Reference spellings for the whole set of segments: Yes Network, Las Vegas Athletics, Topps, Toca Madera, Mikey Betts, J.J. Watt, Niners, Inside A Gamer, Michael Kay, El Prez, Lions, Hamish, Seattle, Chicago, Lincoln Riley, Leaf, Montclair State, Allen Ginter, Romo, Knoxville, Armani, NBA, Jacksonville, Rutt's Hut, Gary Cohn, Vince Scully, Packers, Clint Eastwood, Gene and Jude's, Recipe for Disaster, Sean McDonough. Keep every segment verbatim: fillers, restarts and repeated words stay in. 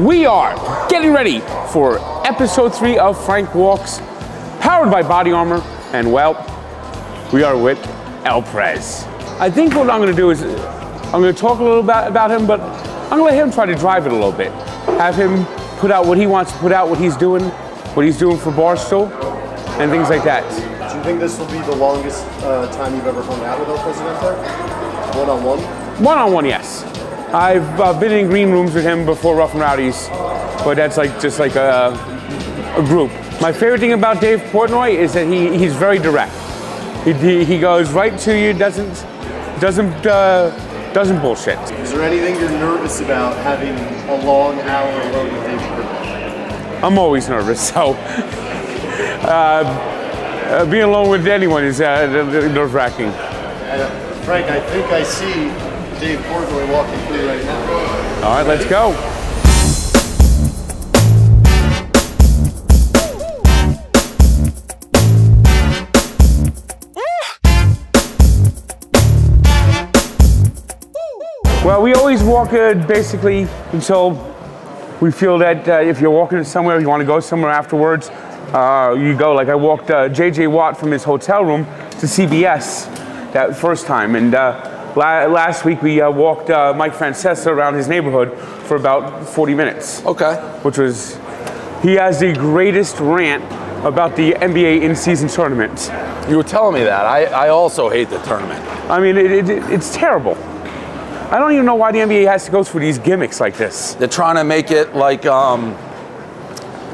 We are getting ready for episode three of Frank Walks, powered by Body Armor, and well, we are with El Prez. I think what I'm gonna do is, I'm gonna talk a little bit about him, but I'm gonna let him try to drive it a little bit. Have him put out what he wants to put out, what he's doing, what he's doing for Barstool, and things like that. Do you think this will be the longest uh, time you've ever hung out with El Presidente? One-on-one? One-on-one, yes. I've uh, been in green rooms with him before Rough and Rowdy's, but that's like just like a, a group. My favorite thing about Dave Portnoy is that he, he's very direct. He, he, he goes right to you, doesn't, doesn't, uh, doesn't bullshit. Is there anything you're nervous about having a long hour alone with Dave Portnoy? I'm always nervous, so. uh, Uh, being alone with anyone is uh, nerve-wracking. Uh, Frank, I think I see Dave Portnoy walking through right now. All right, let's go. Well, we always walk uh, basically until we feel that uh, if you're walking somewhere, you want to go somewhere afterwards, Uh, you go, like I walked uh, J J Watt from his hotel room to C B S that first time, and uh, la last week we uh, walked uh, Mike Francesa around his neighborhood for about forty minutes. Okay. Which was, he has the greatest rant about the N B A in-season tournament. You were telling me that. I, I also hate the tournament. I mean, it, it, it's terrible. I don't even know why the N B A has to go through these gimmicks like this. They're trying to make it like, um...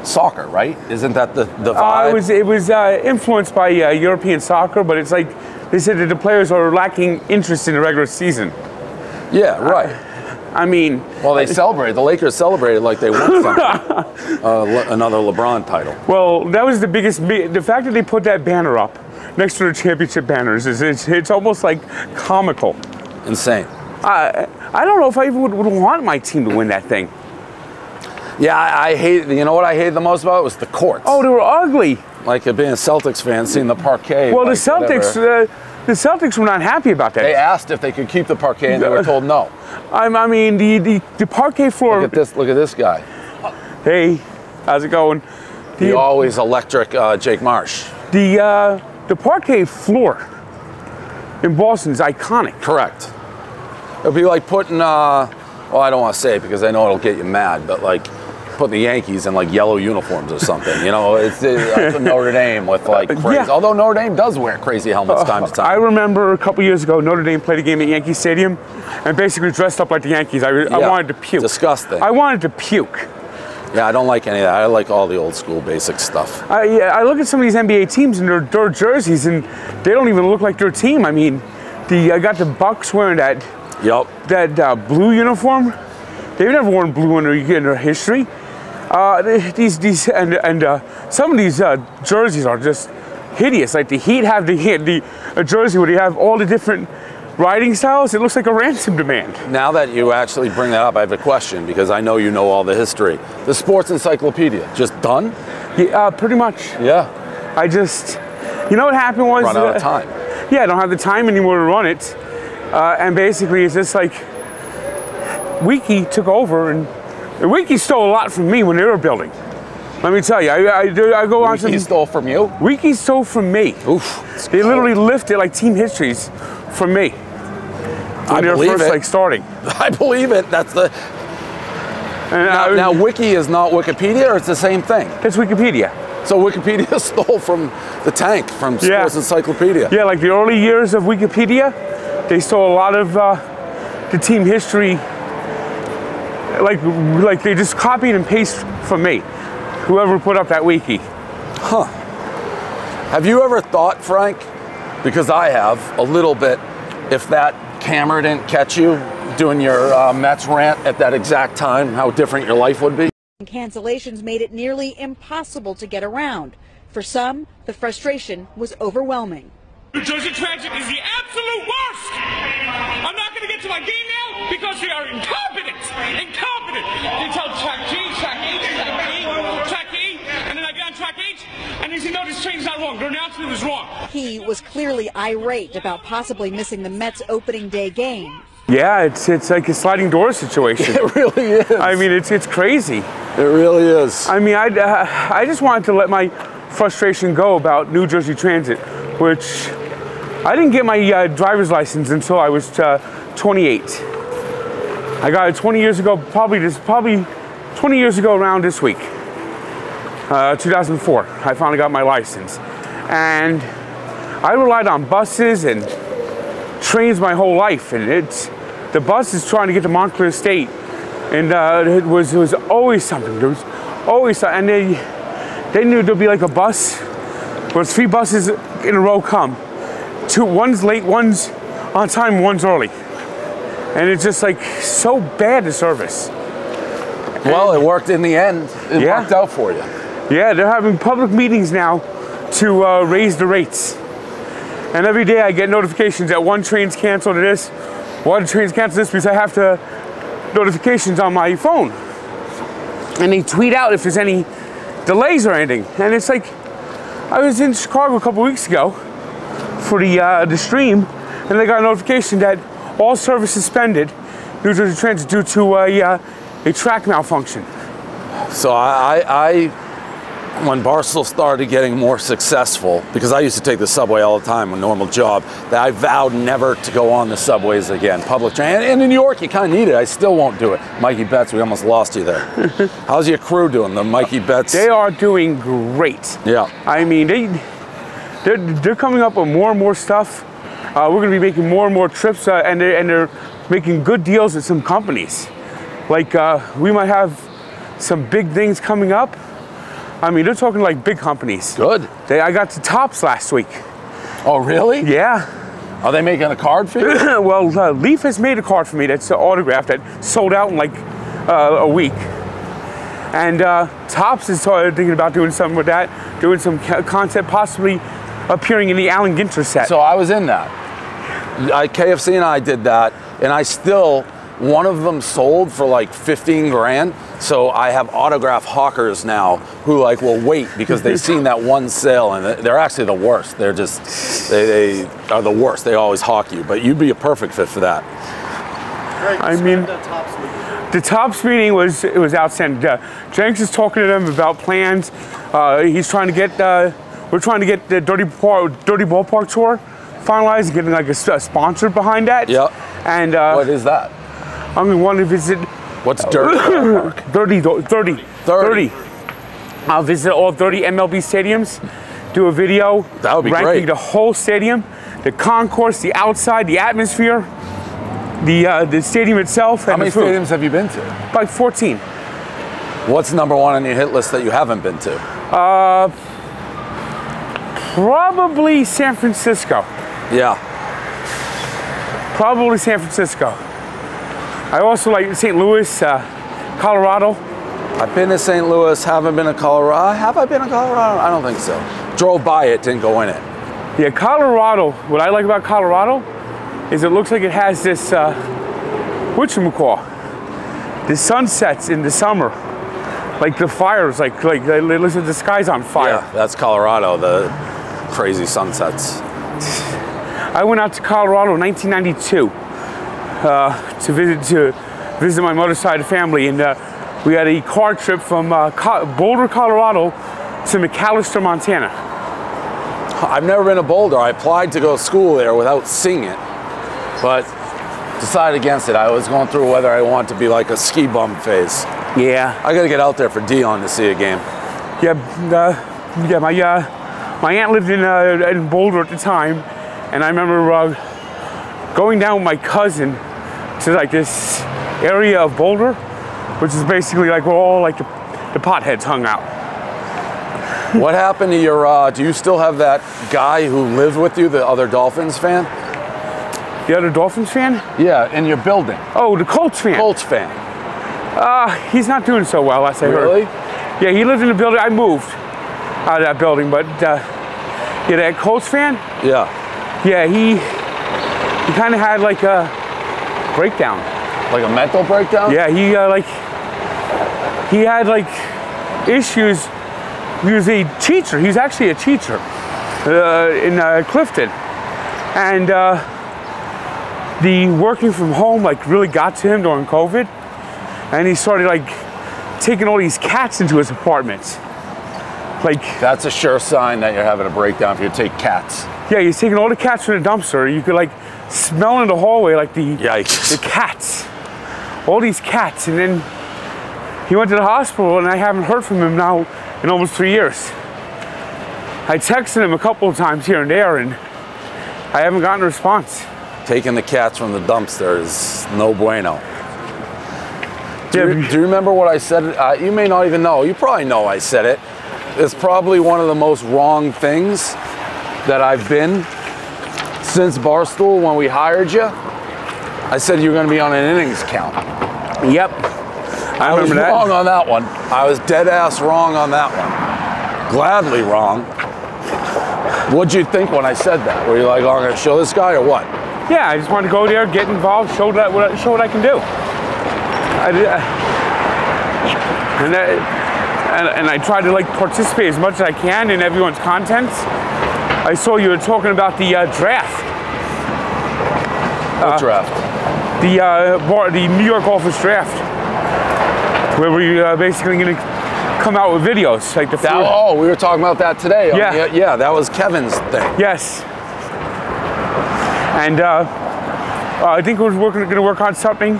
soccer, right? Isn't that the, the vibe? Uh, it was, it was uh, influenced by uh, European soccer, but it's like they said that the players are lacking interest in the regular season. Yeah, right. I, I mean... Well, they celebrated. The Lakers celebrated like they won something. uh, le another LeBron title. Well, that was the biggest... The fact that they put that banner up next to the championship banners, is it's, it's almost like comical. Insane. Uh, I don't know if I even would, would want my team to win that thing. Yeah, I, I hate, you know what I hated the most about it was the courts. Oh, they were ugly. Like being a Celtics fan, seeing the parquet. Well, like the Celtics, uh, the Celtics were not happy about that. They asked if they could keep the parquet, and they were told no. I, I mean, the, the, the parquet floor. Look at this, look at this guy. Hey, how's it going? The, the always electric uh, Jake Marsh. The, uh, the parquet floor in Boston is iconic. Correct. It would be like putting, uh, well, I don't want to say it because I know it'll get you mad, but like, put the Yankees in like yellow uniforms or something, you know. It's it, Notre Dame with like crazy. Yeah. Although Notre Dame does wear crazy helmets uh, time to time. I remember a couple years ago, Notre Dame played a game at Yankee Stadium, and basically dressed up like the Yankees. I, yeah. I wanted to puke. Disgusting. I wanted to puke. Yeah, I don't like any of that. I like all the old school basic stuff. I yeah, I look at some of these N B A teams and their, their jerseys, and they don't even look like their team. I mean, the I got the Bucks wearing that. Yep. That uh, blue uniform. They've never worn blue in their, in their history. Uh, these, these, and and uh, some of these uh, jerseys are just hideous. Like the Heat have the the a jersey where you have all the different riding styles. It looks like a ransom demand. Now that you actually bring that up, I have a question because I know you know all the history. The sports encyclopedia, just done? Yeah, uh, pretty much. Yeah. I just, you know what happened was run out uh, of time. Yeah, I don't have the time anymore to run it, uh, and basically it's just like Wiki took over and. The Wiki stole a lot from me when they were building. Let me tell you, I, I, I go on to- Wiki stole from you? Wiki stole from me. Oof. They literally lifted like team histories from me. I believe it. When they were first like starting. I believe it, that's the... And now, I, now Wiki is not Wikipedia or it's the same thing? It's Wikipedia. So Wikipedia stole from the tank, from Sports yeah. Encyclopedia. Yeah, like the early years of Wikipedia, they stole a lot of uh, the team history. Like, like they just copied and pasted from me, whoever put up that wiki. Huh. Have you ever thought, Frank, because I have a little bit, if that camera didn't catch you doing your uh, Mets rant at that exact time, how different your life would be? Cancellations made it nearly impossible to get around. For some, the frustration was overwhelming. New Jersey Tragic is the absolute worst. I'm not going to get to my game now because they are incompetent. Incompetent. They tell track G, track H, track E, track E, and then I get on track H, and they say, no, this train's not wrong. Their announcement was wrong. He was clearly irate about possibly missing the Mets opening day game. Yeah, it's it's like a sliding door situation. It really is. I mean, it's it's crazy. It really is. I mean, I uh, I just wanted to let my frustration go about New Jersey Transit, which I didn't get my uh, driver's license until I was uh, twenty-eight. I got it twenty years ago, probably just probably twenty years ago around this week, uh, two thousand four. I finally got my license, and I relied on buses and trains my whole life, and it's the bus is trying to get to Montclair State, and uh, it was it was always something. There was always something, and they they knew there'd be like a bus, but three buses in a row come, two one's late, one's on time, one's early, and it's just like so bad the service. Well, and it worked in the end. It yeah. worked out for you. Yeah, they're having public meetings now to uh, raise the rates. And every day I get notifications that one train's canceled to this, one train's canceled this, because I have to notifications on my phone. And they tweet out if there's any delays or anything. And it's like, I was in Chicago a couple weeks ago for the, uh, the stream, and they got a notification that all service suspended, New Jersey Transit, due to a, uh, a track malfunction. So I... I when Barstool started getting more successful, because I used to take the subway all the time, a normal job, that I vowed never to go on the subways again, public train. And, and in New York, you kind of need it. I still won't do it. Mikey Betts, we almost lost you there. How's your crew doing, the Mikey Betts? They are doing great. Yeah. I mean, they, they're, they're coming up with more and more stuff. Uh, we're going to be making more and more trips, uh, and, they're, and they're making good deals with some companies. Like, uh, we might have some big things coming up. I mean, they're talking like big companies. Good. They, I got to Topps last week. Oh, really? Yeah. Are they making a card for you? Well, uh, Leaf has made a card for me that's autographed that sold out in like uh, a week. And uh, Topps is thinking about doing something with that, doing some concept, possibly appearing in the Allen Ginter set. So I was in that. I, K F C and I did that, and I still... one of them sold for like fifteen grand, so I have autograph hawkers now who like will wait because they've seen that one sale, and they're actually the worst. They're just, they, they are the worst. They always hawk you, but you'd be a perfect fit for that. Greg, I mean, the Topps meeting, the Topps meeting was, it was outstanding. Uh, Jenks is talking to them about plans. Uh, he's trying to get, uh, we're trying to get the Dirty, Dirty Ballpark tour finalized, getting like a, a sponsor behind that. Yep. And uh, what is that? I'm mean, going to visit. What's dirty? thirty, thirty, thirty. I'll visit all thirty M L B stadiums, do a video. That would be ranking great. The whole stadium, the concourse, the outside, the atmosphere, the uh, the stadium itself. How and many stadiums have you been to? Like fourteen. What's number one on your hit list that you haven't been to? Uh, probably San Francisco. Yeah. Probably San Francisco. I also like Saint Louis, uh, Colorado. I've been to Saint Louis, haven't been to Colorado. Have I been to Colorado? I don't think so. Drove by it, didn't go in it. Yeah, Colorado, what I like about Colorado is it looks like it has this, uh, whatchamacall, the sunsets in the summer. Like the fires, like, like it looks like the sky's on fire. Yeah, that's Colorado, the crazy sunsets. I went out to Colorado in nineteen ninety-two. Uh, to visit to visit my mother's side of family, and uh, we had a car trip from uh, Co Boulder, Colorado, to McAllister, Montana. I've never been to Boulder. I applied to go to school there without seeing it, but decided against it. I was going through whether I want to be like a ski bum phase. Yeah, I got to get out there for Dion to see a game. Yeah, uh, yeah. My uh, my aunt lived in uh, in Boulder at the time, and I remember uh, going down with my cousin to like this area of Boulder, which is basically like where all like the, the potheads hung out. What happened to your, uh, do you still have that guy who lived with you, the other Dolphins fan? The other Dolphins fan? Yeah, in your building. Oh, the Colts fan. Colts fan. Uh, he's not doing so well, as I heard. Really? Yeah, he lived in the building. I moved out of that building, but uh, yeah, that Colts fan? Yeah. Yeah, he, he kind of had like a, breakdown, like a mental breakdown. Yeah, he uh, like he had like issues. He was a teacher. He was actually a teacher uh, in uh, Clifton, and uh, the working from home like really got to him during COVID, and he started like taking all these cats into his apartment. Like, that's a sure sign that you're having a breakdown if you take cats. Yeah, he's taking all the cats from the dumpster. You could like smell in the hallway like the Yikes. the cats, all these cats, and then he went to the hospital, and I haven't heard from him now in almost three years. I texted him a couple of times here and there, and I haven't gotten a response. Taking the cats from the dumpster is no bueno. Do, yeah, you, do you remember what I said? Uh, you may not even know. You probably know I said it. It's probably one of the most wrong things that I've been since Barstool when we hired you. I said you were going to be on an innings count. Yep. I, I remember that. I was wrong on that one. I was dead ass wrong on that one. Gladly wrong. What'd you think when I said that? Were you like, oh, I'm going to show this guy or what? Yeah, I just wanted to go there, get involved, show, that, what, show what I can do. I did, I, and, I, and, and I try to like participate as much as I can in everyone's content. I saw you were talking about the uh, draft. What uh, draft? The, uh, bar, the New York office draft, where we're uh, basically going to come out with videos like the that, oh, we were talking about that today. Yeah, oh, yeah, yeah, that was Kevin's thing. Yes, and uh, uh, I think we're working, going to work on something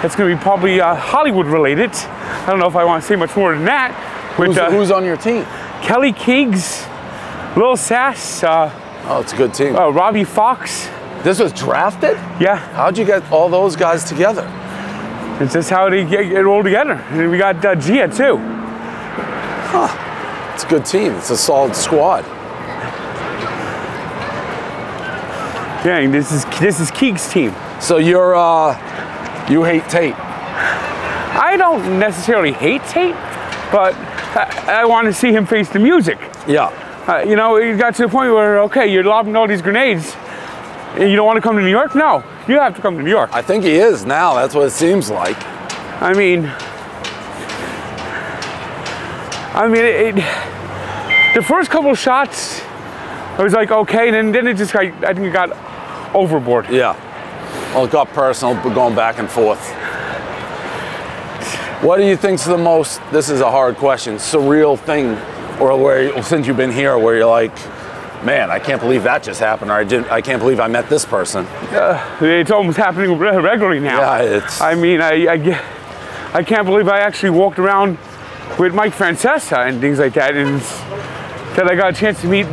that's going to be probably uh, Hollywood related. I don't know if I want to say much more than that. With, who's, uh, who's on your team? Kelly Keegs, Lil Sass. Uh, oh, it's a good team. Uh, Robbie Fox. This was drafted. Yeah. How'd you get all those guys together? It's just how they get it all together. And we got uh, Gia too. Huh. It's a good team. It's a solid squad. Dang, this is this is Keeg's team. So you're uh, you hate Tate. I don't necessarily hate Tate, but I, I want to see him face the music. Yeah. Uh, you know, it got to the point where okay, you're lobbing all these grenades, and you don't want to come to New York? No, you have to come to New York. I think he is now. That's what it seems like. I mean. I mean, it, it, the first couple of shots, I was like, okay, and then, then it just, got, I think it got overboard. Yeah. Well, it got personal, going back and forth. What do you think's the most, this is a hard question, surreal thing, or where, since you've been here, where you're like, man, I can't believe that just happened, or I, didn't, I can't believe I met this person? Uh, it's almost happening regularly now. Yeah, it's... I mean, I, I, I can't believe I actually walked around with Mike Francesa and things like that, and that I got a chance to meet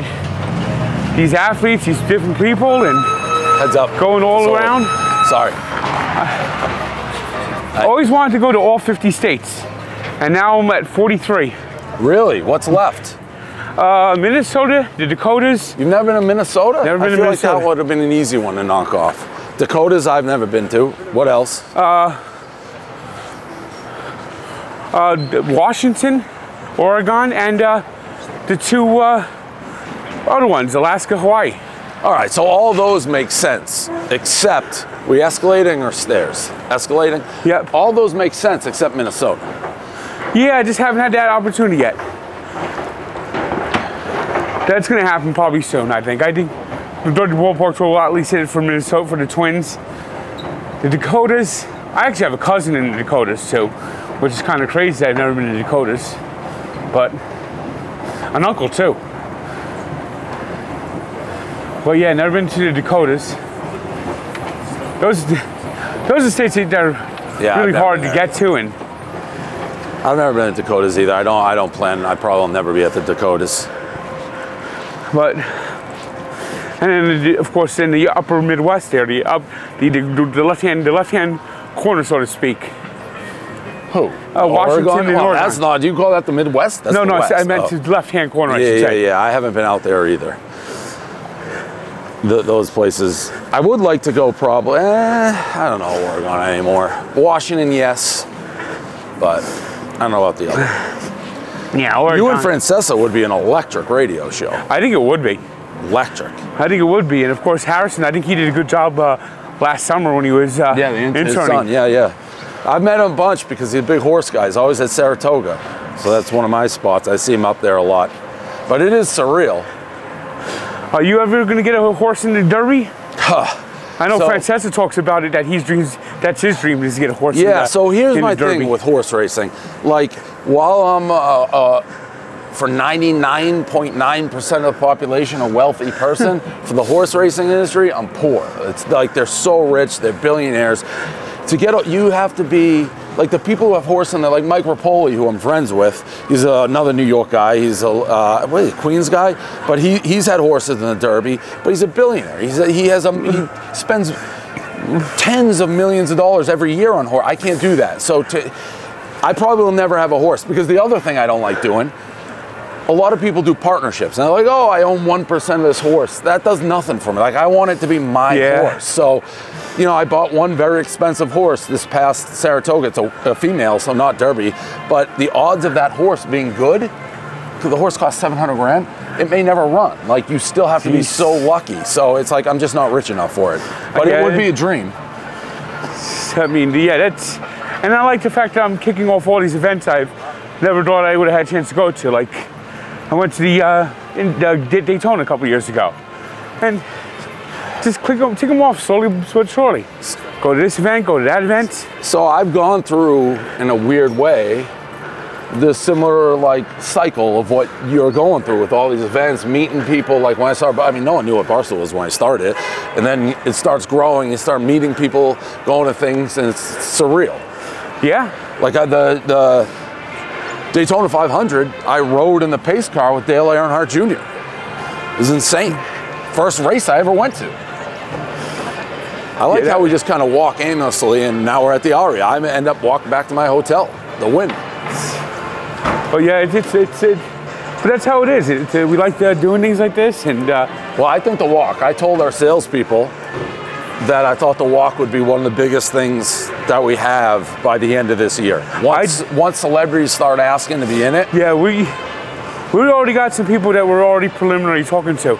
these athletes, these different people, and heads up, going all Sorry. around. Sorry. I, I always wanted to go to all fifty states, and now I'm at forty-three. Really? What's left? Uh, Minnesota, the Dakotas. You've never been to Minnesota? Never been I to feel Minnesota. Like that would have been an easy one to knock off. Dakotas, I've never been to. What else? Uh, Uh, Washington, Oregon, and uh, the two uh, other ones, Alaska, Hawaii. All right, so all those make sense, except, we escalating or stairs? Escalating? Yep. All those make sense except Minnesota. Yeah, I just haven't had that opportunity yet. That's gonna happen probably soon, I think. I think the ballparks will at least hit it for Minnesota, for the Twins. The Dakotas, I actually have a cousin in the Dakotas too, which is kind of crazy that I've never been to the Dakotas, but an uncle too. Well, yeah, never been to the Dakotas. Those, those are states that are yeah, really hard to get to, and I've never been to Dakotas either. I don't. I don't plan. I probably will never be at the Dakotas. But and then of course in the upper Midwest there, the up the the, the left hand the left hand corner, so to speak. Who? Uh, Washington Oregon? and Oregon. Oh, that's not, do you call that the Midwest? That's no, no, I meant the oh. left-hand corner, I yeah, should yeah, say. Yeah, yeah, I haven't been out there either. The, those places. I would like to go probably, eh, I don't know Oregon anymore. Washington, yes, but I don't know about the other. Yeah, Oregon. You and Francesa would be an electric radio show. I think it would be. Electric. I think it would be, and of course Harrison, I think he did a good job uh, last summer when he was uh, yeah, the in interning. Son. Yeah, yeah. I've met him a bunch because he's a big horse guy. He's always at Saratoga. So that's one of my spots. I see him up there a lot. But it is surreal. Are you ever going to get a horse in the Derby? Huh. I know so, Francesa talks about it, that he's dreams, that's his dream, is to get a horse. Yeah, in the, so here's in my the thing with horse racing. Like, while I'm, uh, uh, for ninety-nine point nine percent of the population, a wealthy person, for the horse racing industry, I'm poor. It's like they're so rich, they're billionaires. To get, you have to be, like the people who have horse in there, like Mike Rapoli, who I'm friends with, he's uh, another New York guy, he's a uh, what is he, Queens guy, but he, he's had horses in the Derby, but he's a billionaire. He's a, he, has a, he spends tens of millions of dollars every year on horse. I can't do that. So to, I probably will never have a horse, because the other thing I don't like doing, a lot of people do partnerships, and they're like, oh, I own one percent of this horse. That does nothing for me. Like, I want it to be my yeah. horse. So, you know, I bought one very expensive horse this past Saratoga. It's a, a female, so not Derby. But the odds of that horse being good, because the horse cost seven hundred grand, it may never run. Like, you still have Jeez. to be so lucky. So it's like, I'm just not rich enough for it. But it would it. be a dream. I mean, yeah, that's, and I like the fact that I'm kicking off all these events I've never thought I would have had a chance to go to. Like, I went to the, uh, in, uh, Daytona a couple years ago, and just click them, tick them off slowly but surely. Go to this event, go to that event. So I've gone through, in a weird way, the similar like cycle of what you're going through with all these events, meeting people. Like when I started, I mean, no one knew what Barstool was when I started, and then it starts growing. You start meeting people, going to things, and it's surreal. Yeah. Like uh, the the. Daytona five hundred, I rode in the pace car with Dale Earnhardt Junior It was insane. First race I ever went to. I like yeah, how we just kind of walk aimlessly, and now we're at the Aria. I end up walking back to my hotel, the win. Oh yeah, it's, it's, it's it, but that's how it is. It's, uh, we like uh, doing things like this. And uh, well, I think the walk, I told our salespeople that I thought the walk would be one of the biggest things that we have by the end of this year. Once, once celebrities start asking to be in it. Yeah, we we already got some people that we're already preliminary talking to.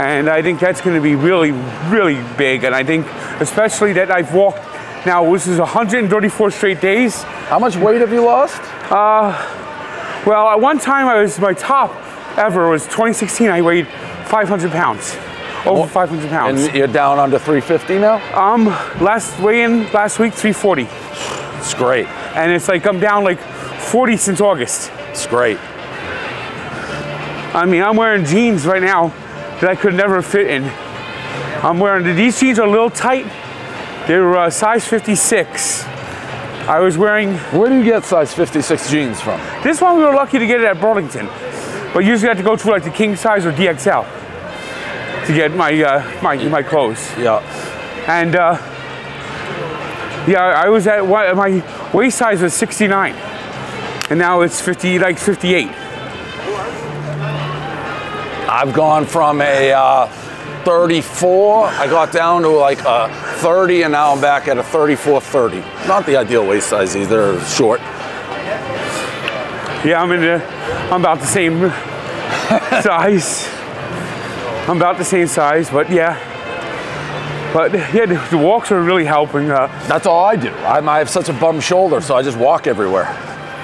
And I think that's gonna be really, really big. And I think, especially that I've walked now, this is one hundred thirty-four straight days. How much weight have you lost? Uh, well, at one time I was, my top ever was twenty sixteen, I weighed five hundred pounds. Over five hundred pounds. And you're down under three fifty now? Um, last weigh-in last week, three forty. It's great. And it's like I'm down like forty since August. It's great. I mean, I'm wearing jeans right now that I could never fit in. I'm wearing, these jeans are a little tight. They were uh, size fifty-six. I was wearing. Where do you get size fifty-six jeans from? This one we were lucky to get it at Burlington. But usually I have to go to like the king size or D X L. To get my uh, my my clothes. Yeah. And uh, yeah, I was at what my waist size was sixty-nine, and now it's fifty, like fifty-eight. I've gone from a uh, thirty-four. I got down to like a thirty, and now I'm back at a thirty-four thirty. Not the ideal waist size either. Short. Yeah, I'm in. The, I'm about the same size. I'm about the same size, but yeah. But yeah, the, the walks are really helping. Uh, That's all I do. I'm, I have such a bum shoulder, so I just walk everywhere.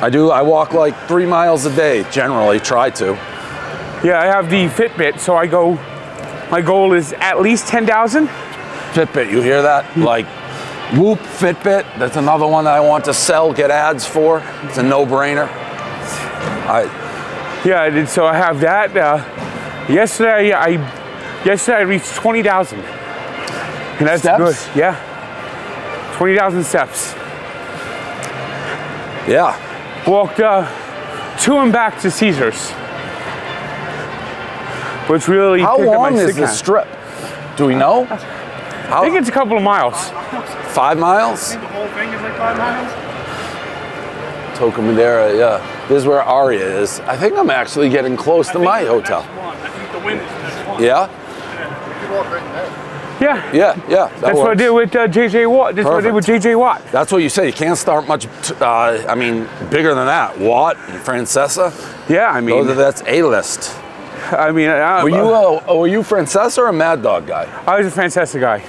I do, I walk like three miles a day, generally, try to. Yeah, I have the Fitbit, so I go, my goal is at least ten thousand. Fitbit, you hear that? Like, whoop, Fitbit. That's another one that I want to sell, get ads for. It's a no-brainer. I. Yeah, I did, so I have that. Uh, Yesterday, I yesterday I reached twenty thousand, and that's steps? good. Yeah, twenty thousand steps. Yeah. Walked uh, to and back to Caesars, which really. How long is this strip? Do we know? How? I think it's a couple of miles. Five miles. I think the whole thing is like five miles. Toca Madera, yeah. This is where Aria is. I think I'm actually getting close to my hotel. Yeah? Yeah. Yeah, yeah. That That's works. what I did with uh, J J. Watt. That's Perfect. what I did with J J. Watt. That's what you say. You can't start much, uh, I mean, bigger than that. Watt and Francesa. Yeah, I mean. Those, that's A-list. I mean. I, were, you, uh, were you Francesa or a Mad Dog guy? I was a Francesa guy.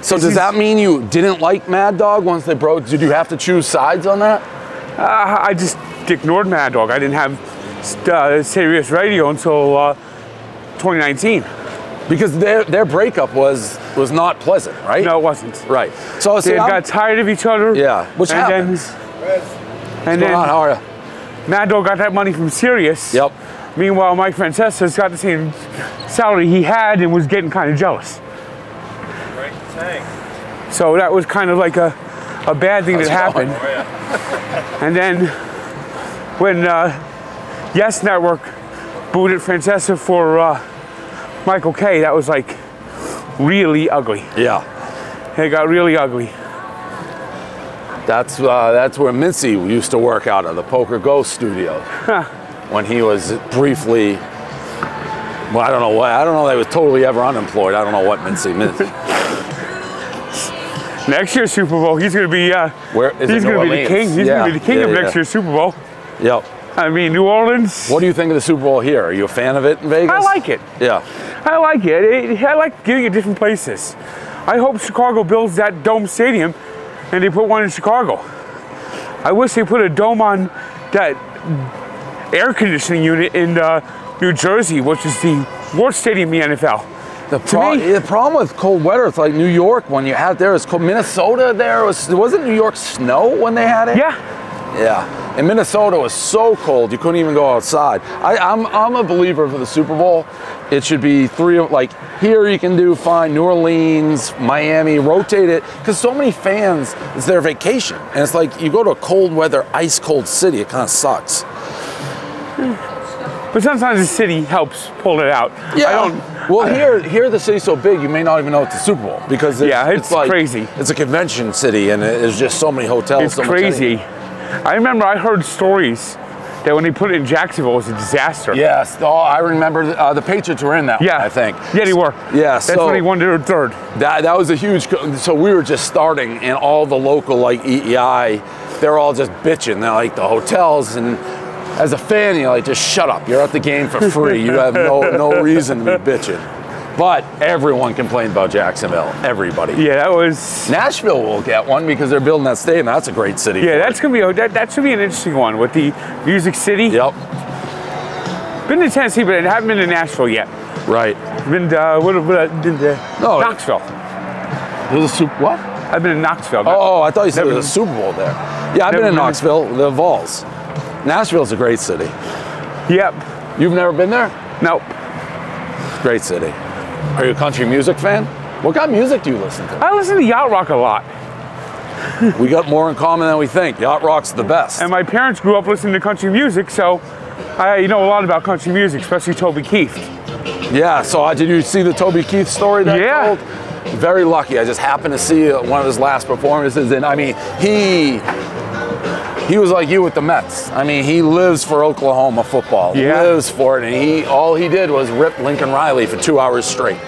So does that mean you didn't like Mad Dog once they broke? Did you have to choose sides on that? Uh, I just ignored Mad Dog. I didn't have uh, Sirius Radio until... Uh, twenty nineteen. Because their, their breakup was was not pleasant, right? No, it wasn't. Right. So I they got I'm, tired of each other. Yeah. Which and happens. Then, and then, on, how are you? Mando got that money from Sirius. Yep. Meanwhile, Mike Francesa's got the same salary he had and was getting kind of jealous. Right tank. So that was kind of like a, a bad thing How's that happened. Oh, yeah. And then when uh, Yes Network booted Francesa for uh, Michael Kay, that was like really ugly. Yeah. It got really ugly. That's, uh, that's where Mincy used to work out of, the Poker Ghost studio. Huh. When he was briefly, well, I don't know what, I don't know that he was totally ever unemployed. I don't know what Mincy meant. Next year's Super Bowl, he's going to be, uh, Where is he's going to be the king. He's yeah. going to be the king yeah, of yeah. next year's Super Bowl. Yep. I mean, New Orleans. What do you think of the Super Bowl here? Are you a fan of it in Vegas? I like it. Yeah. I like it. it I like getting it different places. I hope Chicago builds that dome stadium and they put one in Chicago. I wish they put a dome on that air conditioning unit in uh, New Jersey, which is the worst stadium in the N F L. The, pro me, the problem with cold weather, it's like New York when you had there, it's cold. Minnesota there, was, wasn't New York snow when they had it? Yeah. Yeah, and Minnesota was so cold, you couldn't even go outside. I, I'm, I'm a believer for the Super Bowl. It should be three, like here you can do fine, New Orleans, Miami, rotate it. Because so many fans, it's their vacation. And it's like you go to a cold weather, ice cold city, it kind of sucks. But sometimes the city helps pull it out. Yeah. I don't, well, I, here, here the city's so big, you may not even know it's the Super Bowl because it's, yeah, it's, it's like, crazy. It's a convention city, and there's just so many hotels. It's so crazy. Much I remember I heard stories that when they put it in Jacksonville, it was a disaster. Yes. Oh, I remember uh, the Patriots were in that. Yeah, one, I think. Yeah, they were. Yeah. That's so when he won their third. That that was a huge. So we were just starting, and all the local like E E I, they're all just bitching. They're like the hotels and. As a fan, you're like, just shut up. You're at the game for free. You have no no reason to be bitching. But everyone complained about Jacksonville. Everybody. Yeah, that was. Nashville will get one because they're building that stadium. That's a great city. Yeah, that's gonna be a, that that should be an interesting one with the Music City. Yep. Been to Tennessee, but I haven't been to Nashville yet. Right. Been to uh, what? what been to no, Knoxville. There's a super what? I've been to Knoxville. Oh, I thought you said there was a Super Bowl there. Yeah, I've been in Knoxville. The Vols. Nashville's a great city. Yep. You've never been there? Nope. Great city. Are you a country music fan? What kind of music do you listen to? I listen to yacht rock a lot. We got more in common than we think. Yacht rock's the best. And my parents grew up listening to country music, so I know a lot about country music, especially Toby Keith. Yeah, so uh, did you see the Toby Keith story that yeah. told? Very lucky. I just happened to see one of his last performances, and I mean, he... He was like you with the Mets. I mean, he lives for Oklahoma football. He yeah. lives for it, and he all he did was rip Lincoln Riley for two hours straight.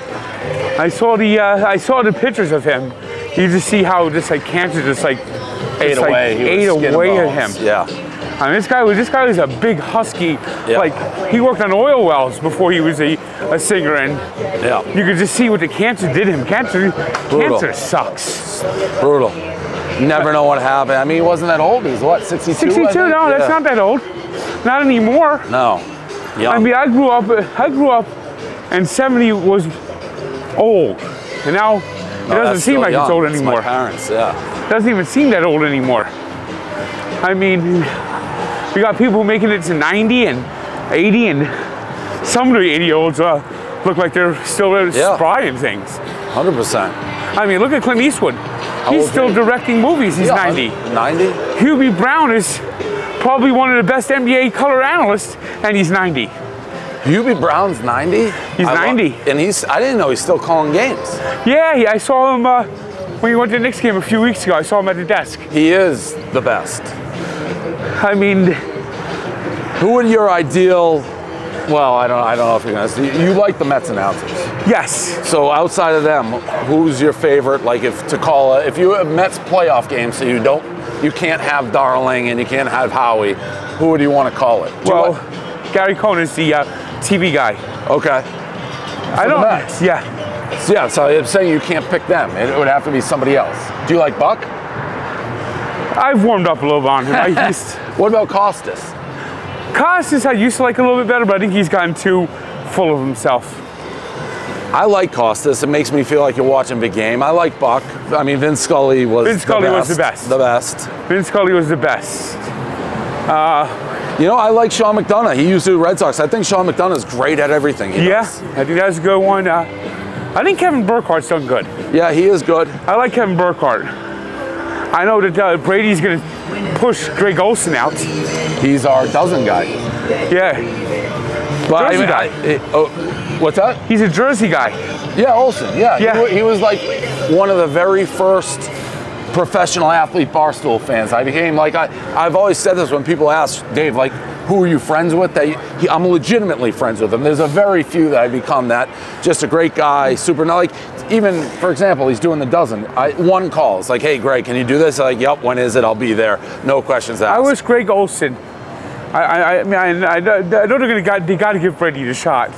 I saw the uh, I saw the pictures of him. You just see how just like cancer just like ate away, like, ate away at him. Yeah. I mean, this guy was this guy was a big husky. Yeah. Like he worked on oil wells before he was a, a singer, and yeah. you could just see what the cancer did to him. Cancer, Brutal. cancer sucks. Brutal. Never know what happened. I mean, he wasn't that old. He's what, sixty-two? sixty-two, no, yeah. that's not that old. Not anymore. No. Young. I mean, I grew up, I grew up and seventy was old. And now it no, doesn't seem like young. It's old anymore. It's my parents, yeah. It doesn't even seem that old anymore. I mean, we got people making it to ninety and eighty, and some of the eighty-year-olds uh, look like they're still yeah. trying things. one hundred percent. I mean, look at Clint Eastwood. He's still he? directing movies. He's yeah, ninety. ninety? Hubie Brown is probably one of the best N B A color analysts, and he's ninety. Hubie Brown's ninety? He's I ninety. And he's I didn't know he's still calling games. Yeah, yeah I saw him uh, when he went to the Knicks game a few weeks ago. I saw him at the desk. He is the best. I mean... Who would your ideal... Well, I don't, I don't know if you're going to... You, you like the Mets announcers. Yes. So outside of them, who's your favorite? Like if to call a, if you a Mets playoff game, so you don't, you can't have Darling and you can't have Howie. Who would you want to call it? Do well, like, Gary Cohn is the uh, T V guy. Okay. For I don't. Mets. Yeah. So, yeah. So I'm saying you can't pick them. It, it would have to be somebody else. Do you like Buck? I've warmed up a little on him. I used. What about Costas? Costas, I used to like a little bit better, but I think he's gotten too full of himself. I like Costas. It makes me feel like you're watching a big game. I like Buck. I mean, Vince Scully was Vince Scully the best, was the best. The best. Vince Scully was the best. Uh, you know, I like Sean McDonough. He used to do Red Sox. I think Sean McDonough's great at everything. He yeah, does. I think that's a good one. Uh, I think Kevin Burkhart's done good. Yeah, he is good. I like Kevin Burkhart. I know that uh, Brady's going to push Greg Olsen out. He's our dozen guy. Yeah. But Jersey I mean, guy. I, it, oh, what's that? He's a Jersey guy. Yeah, Olsen. Yeah. yeah. He, he was like one of the very first professional athlete Barstool fans. I became like, I, I've always said this when people ask, Dave, like, who are you friends with? They, he, I'm legitimately friends with him. There's a very few that I become that. Just a great guy, super, not like, even, for example, he's doing the dozen. I, one calls, like, hey, Greg, can you do this? I'm like, yep, when is it? I'll be there. No questions asked. I was Greg Olsen. I, I, I mean, I, I know they're gonna got, they got to give Brady the shot.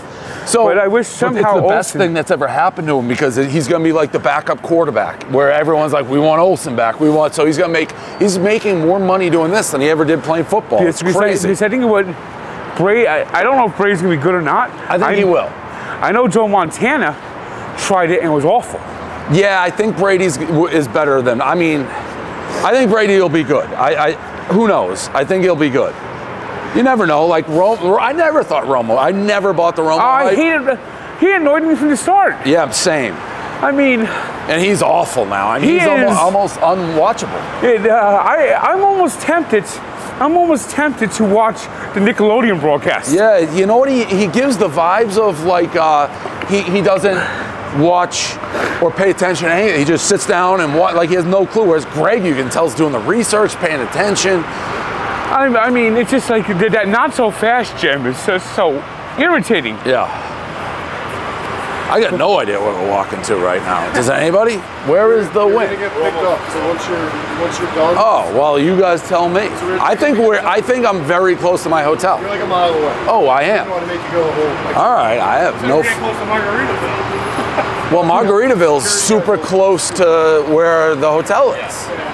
So but I wish somehow it's the best Olsen. thing that's ever happened to him because he's going to be like the backup quarterback, where everyone's like, "We want Olsen back. We want." So he's going to make he's making more money doing this than he ever did playing football. It's yes, crazy. Because I, because I think what Brady. I, I don't know if Brady's going to be good or not. I think I, he will. I know Joe Montana tried it and it was awful. Yeah, I think Brady's is better than. I mean, I think Brady will be good. I, I who knows? I think he'll be good. You never know, like, Romo, I never thought Romo, I never bought the Romo. I uh, hated, he annoyed me from the start. Yeah, same. I mean. And he's awful now. I mean, he he's is, almost, almost unwatchable. It, uh, I, I'm almost tempted, I'm almost tempted to watch the Nickelodeon broadcast. Yeah, you know what, he, he gives the vibes of, like, uh, he, he doesn't watch or pay attention to anything. He just sits down and watch, like, he has no clue. Whereas Greg, you can tell, is doing the research, paying attention. I mean, it's just like that not so fast Jim is so, so irritating. Yeah. I got no idea what we're walking to right now. Does anybody? Where is the wind? You're gonna get picked up. So once you're once you're done. Oh well, you guys tell me. So I think we're. I think I'm very close to my hotel. You're like a mile away. Oh, I am. I want to make you go home. Like, all right, I have so no. You're getting close to Margaritaville. Well, Margaritaville's super close to where the hotel is. Yeah.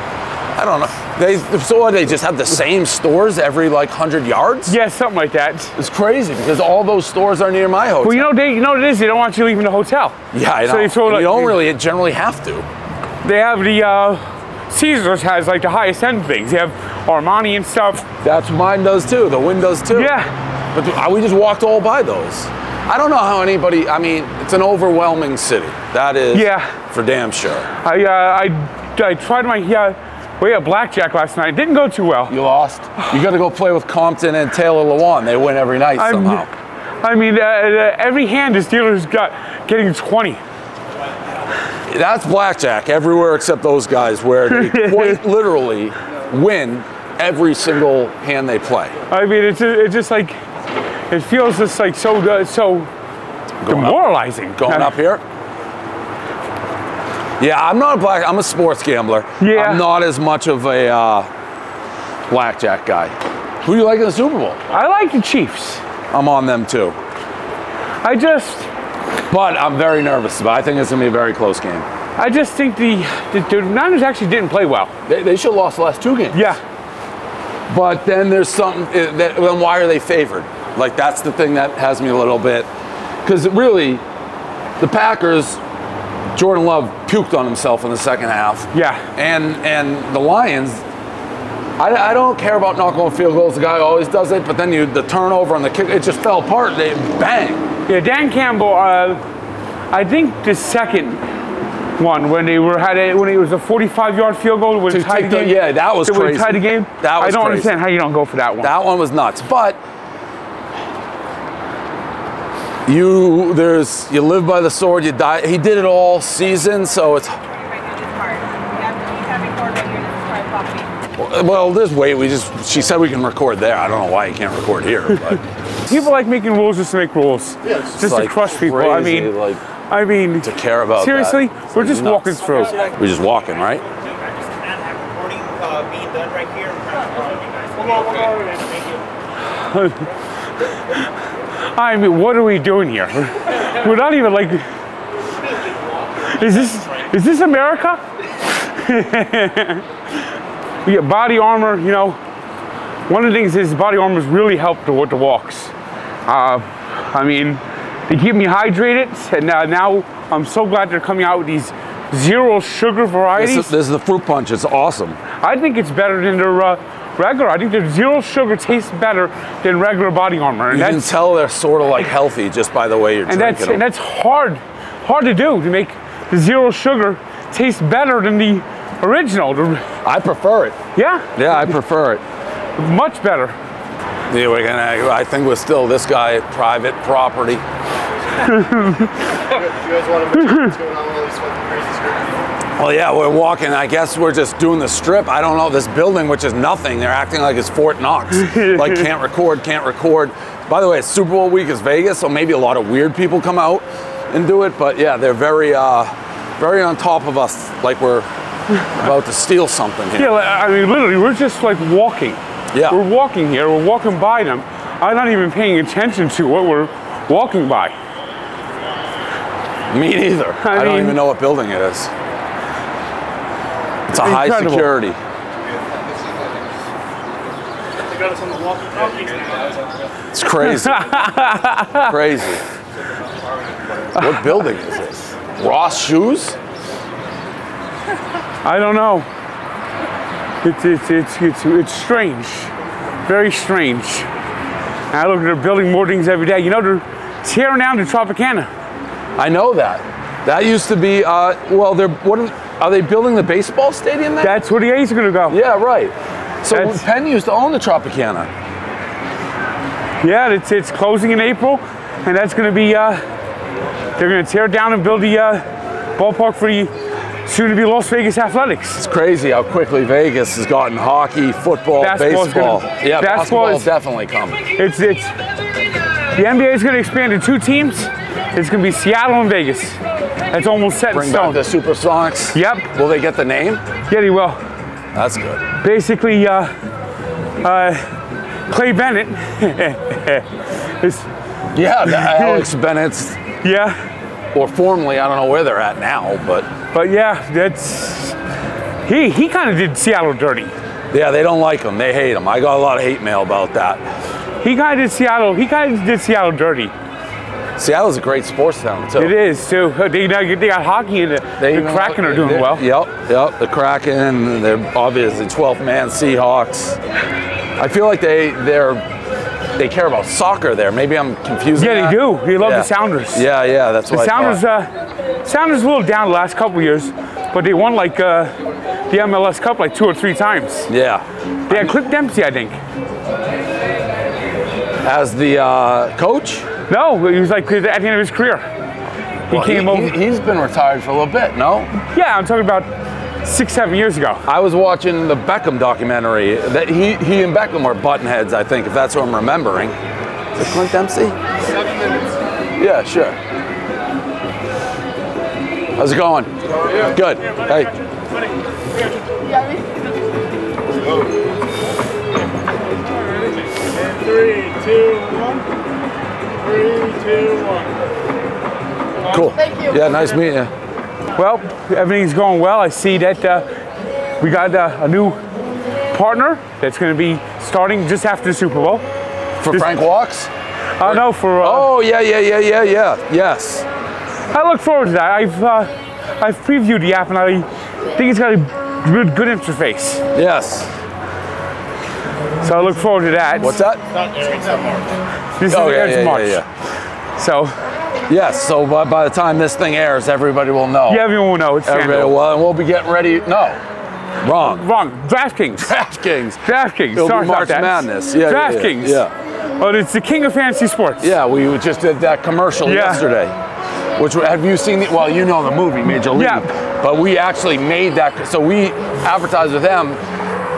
I don't know. They, so what, they just have the same stores every, like, one hundred yards? Yeah, something like that. It's crazy because all those stores are near my hotel. Well, you know, they, you know what it is? They don't want you leaving the hotel. Yeah, I know. So they told, like, you don't really generally have to. They have the, uh, Caesars has, like, the highest end things. They have Armani and stuff. That's what mine does, too. The wind does, too. Yeah. But we just walked all by those. I don't know how anybody, I mean, it's an overwhelming city. That is yeah. for damn sure. I, uh, I, I tried my, yeah. We had blackjack last night. It didn't go too well. You lost. You got to go play with Compton and Taylor Lewan. They win every night I'm, somehow. I mean, uh, uh, every hand is dealers got getting twenty. That's blackjack everywhere except those guys where they quite literally win every single hand they play. I mean, it's it's just like it feels just like so uh, so going demoralizing. Up. Going uh, up here. Yeah, I'm not a black, I'm a sports gambler. Yeah. I'm not as much of a uh, blackjack guy. Who do you like in the Super Bowl? I like the Chiefs. I'm on them too. I just. But I'm very nervous about it. I think it's going to be a very close game. I just think the, the, the Niners actually didn't play well. They, they should have lost the last two games. Yeah. But then there's something, that, then why are they favored? Like, that's the thing that has me a little bit. Because really, the Packers, Jordan Love puked on himself in the second half. Yeah. And and the Lions, I, I don't care about not going field goals. The guy always does it. But then you the turnover and the kick, it just fell apart. They bang. Yeah, Dan Campbell. Uh, I think the second one when they were had a, when it was a forty-five yard field goal was tied the game. Yeah, that was crazy. Tied the game. That was I don't crazy. understand how you don't go for that one. That one was nuts. But. You there's you live by the sword, you die. He did it all season, so it's. Well, this way we just she said we can record there. I don't know why you can't record here. But people like making rules just to make rules, yes. just, just like to crush people. Crazy, I mean, like, I mean to care about. Seriously, that. we're just nuts. walking through. We're just walking, right? I mean, what are we doing here? We're not even like. Is this is this America? We get body armor. You know, one of the things is body armor has really helped with the walks. Uh, I mean, They keep me hydrated, and uh, now I'm so glad they're coming out with these zero sugar varieties. This is, this is the fruit punch. It's awesome. I think it's better than their uh, regular. I think their zero sugar tastes better than regular Body Armor. And you can tell they're sort of like healthy just by the way you're and drinking that's, them. And that's hard, hard to do, to make the zero sugar taste better than the original. I prefer it. Yeah? Yeah, I prefer it. Much better. Yeah, we're gonna, I think we're still this guy private property. Well, yeah, we're walking. I guess we're just doing the strip. I don't know. This building, which is nothing, they're acting like it's Fort Knox. Like, can't record, can't record. By the way, Super Bowl week is Vegas, so maybe a lot of weird people come out and do it. But yeah, they're very, uh, very on top of us, like we're about to steal something here. Yeah, I mean, literally, we're just like walking. Yeah. We're walking here. We're walking by them. I'm not even paying attention to what we're walking by. Me neither. I, I mean, don't even know what building it is. It's a high incredible. Security. It's crazy. Crazy. What building is this? Ross Shoes? I don't know. It's, it's, it's, it's, it's strange. Very strange. And I look at their building more things every day. You know, they're tearing down to Tropicana. I know that. That used to be, uh, well, they're, what are, are they building the baseball stadium there? That's where the A's are going to go. Yeah, right. So that's, Penn used to own the Tropicana. Yeah, it's, it's closing in April, and that's going to be, uh, they're going to tear down and build the uh, ballpark for the soon to be Las Vegas Athletics. It's crazy how quickly Vegas has gotten hockey, football, baseball. Gonna, yeah, basketball is definitely coming. It's it's the N B A is going to expand to two teams. It's going to be Seattle and Vegas. That's almost set in stone. Bring back the Supersonics. Yep. Will they get the name? Yeah, they will. That's good. Basically, uh, uh, Clay Bennett. is, yeah, Alex Bennett's. Yeah. Or formerly, I don't know where they're at now, but. But yeah, that's, he, he kind of did Seattle dirty. Yeah, they don't like him, they hate him. I got a lot of hate mail about that. He kind of did Seattle, he kind of did Seattle dirty. Seattle's a great sports town too. It is too, they, they got hockey and the, the Kraken are doing well. Yep, yep, the Kraken, they're obviously twelfth man Seahawks. I feel like they, they're, they care about soccer there. Maybe I'm confusing. Yeah, that. They do. They love yeah. the Sounders. Yeah, yeah, that's what the I Sounders. Uh, Sounders a little down the last couple of years, but they won like uh, the M L S Cup like two or three times. Yeah, they had Cliff Dempsey, I think, as the uh, coach. No, he was like at the end of his career. He well, came he, over. He's been retired for a little bit, no? Yeah, I'm talking about six, seven years ago. I was watching the Beckham documentary. That he, he and Beckham are buttonheads, I think, if that's what I'm remembering. Is it Clint Dempsey? Seven minutes. Yeah, sure. How's it going? How are you? Good. Yeah, buddy, hey. Buddy. Three, two, one. Three, two, one. Cool. Thank you. Yeah, nice meeting you. Well, everything's going well. I see that uh, we got uh, a new partner that's going to be starting just after the Super Bowl. For this, Frank Walks? Uh, or, no, for... Uh, oh, yeah, yeah, yeah, yeah, yeah. Yes. I look forward to that. I've, uh, I've previewed the app, and I think it's got a good, good interface. Yes. So I look forward to that. What's that? This oh, is yeah, yeah, March. Yeah, yeah. So... Yes, so by, by the time this thing airs, everybody will know. Yeah, everyone will know. It's everybody will, and we'll be getting ready. No, wrong. Wrong. DraftKings. DraftKings. DraftKings. It'll Sorry be March about that. Madness. Yeah, DraftKings. Yeah, yeah, yeah. Oh, it's the king of fantasy sports. Yeah, we just did that commercial yeah. yesterday. Which have you seen? The, well, you know the movie Major League. Yeah. But we actually made that. So we advertised with them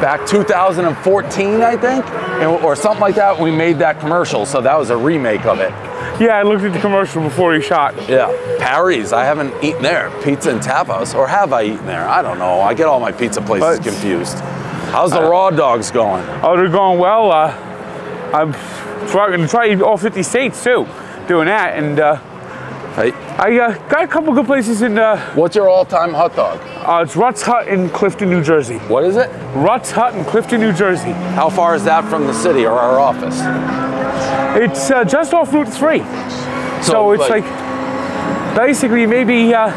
back two thousand fourteen, I think, or something like that. We made that commercial, so that was a remake of it. Yeah, I looked at the commercial before you shot. Yeah, Parry's. I haven't eaten there. Pizza and tapas, or have I eaten there? I don't know. I get all my pizza places but, confused. How's the uh, raw dogs going? Oh, they're going well. Uh, I'm trying to try all fifty states too, doing that. And uh, hey. I uh, got a couple good places in. Uh, What's your all-time hot dog? Uh, it's Rutt's Hut in Clifton, New Jersey. What is it? Rutt's Hut in Clifton, New Jersey. How far is that from the city or our office? It's uh, just off Route three. So, so it's like, like basically maybe uh,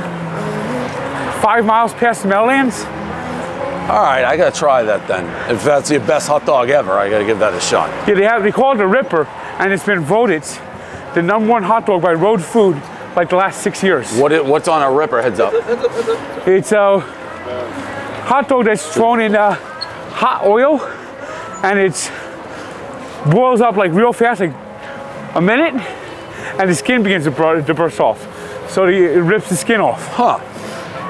five miles past Meadowlands. All right, I gotta try that then. If that's your best hot dog ever, I gotta give that a shot. Yeah, they have, they call it the Ripper, and it's been voted the number one hot dog by Road Food like the last six years. What it, what's on a Ripper? Heads up. It's a hot dog that's thrown in uh, hot oil, and it boils up like real fast, like a minute, and the skin begins to burst off. So it rips the skin off. Huh.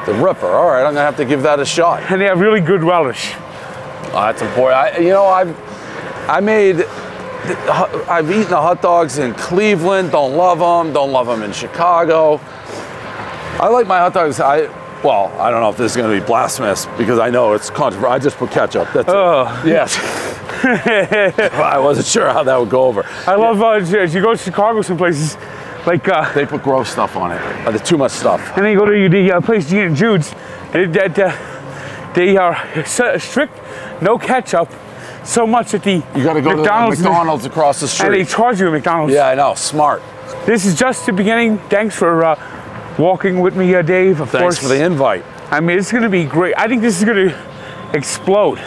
The Ripper, all right, I'm gonna have to give that a shot. And they have really good relish. Oh, that's important. I, you know, I've, I made, I've eaten the hot dogs in Cleveland, don't love them, don't love them in Chicago. I like my hot dogs, I, well, I don't know if this is gonna be blasphemous because I know it's controversial, I just put ketchup, that's oh. it. Yes. I wasn't sure how that would go over. I yeah. love, uh, as you go to Chicago some places, like, uh, they put gross stuff on it. Uh, there's too much stuff. And then you go to the uh, place Gene and Jude's. They, that, uh, they are strict, no ketchup, so much that the you got to go McDonald's to the McDonald's across the street. And they charge you at McDonald's. Yeah, I know. Smart. This is just the beginning. Thanks for uh, walking with me, uh, Dave. Of Thanks course. for the invite. I mean, it's going to be great. I think this is going to explode.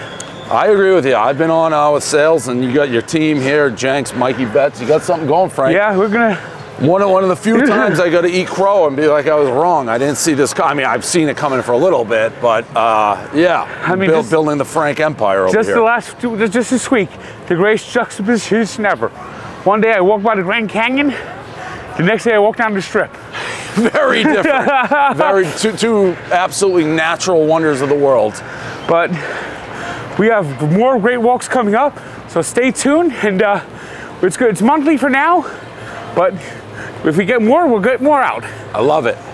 I agree with you. I've been on uh, with sales, and you got your team here, Jenks, Mikey Betts. You got something going, Frank. Yeah, we're going to... One of, one of the few times I go to eat crow and be like, I was wrong. I didn't see this. I mean, I've seen it coming for a little bit, but uh, yeah, I mean, build, just, building the Frank Empire over just here. The last, just this week, the greatest juxtaposition ever. One day I walked by the Grand Canyon. The next day I walked down the Strip. Very different. Very two, two absolutely natural wonders of the world. But we have more great walks coming up, so stay tuned. And uh, it's good. It's monthly for now, but if we get more, we'll get more out. I love it.